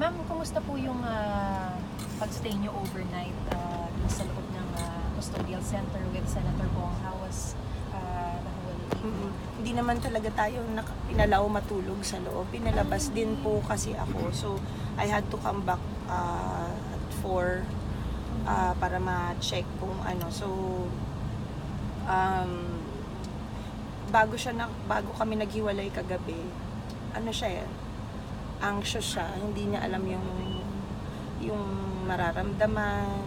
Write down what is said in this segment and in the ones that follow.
Ma'am, kumusta po yung pag-stay nyo overnight sa loob ng custodial center with Senator Bong? How was the whole evening? Hindi naman talaga tayo pinalao matulog sa loob. Pinalabas din po kasi ako. So, I had to come back at 4 para ma-check kung ano. So, bago kami naghiwalay kagabi, ano siya yan? Anxious siya, hindi niya alam yung mararamdaman.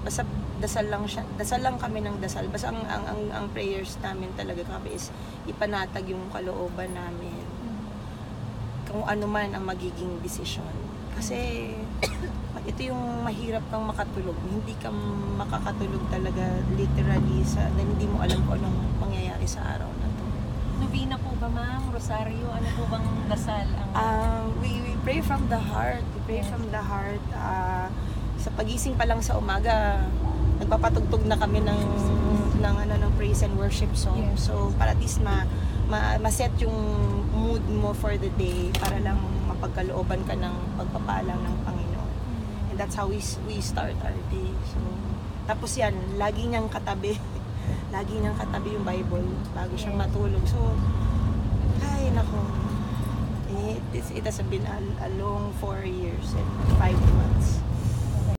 Basta dasal lang kami ng dasal. Basta ang prayers namin talaga kami is ipanatag yung kalooban namin. Kung ano man ang magiging desisyon. Kasi ito yung mahirap kang makatulog. Hindi ka makakatulog talaga literally na hindi mo alam kung anong mangyayari sa araw na to. Novena po ba, ma'am? Rosario? Ano po bang dasal? We pray from the heart. We pray from the heart. Sa pagising pa lang sa umaga, nagpapatugtog na kami ng praise and worship song. Yeah. So, para at least ma-set yung mood mo for the day para lang mapagkalooban ka ng pagpapala ng Panginoon. And that's how we start our day. So, tapos yan, lagi niyang katabi. Lagi niyang katabi yung Bible bago siyang matulog. So, ay nako. It has been a long 4 years and 5 months.